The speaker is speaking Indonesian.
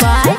Bye.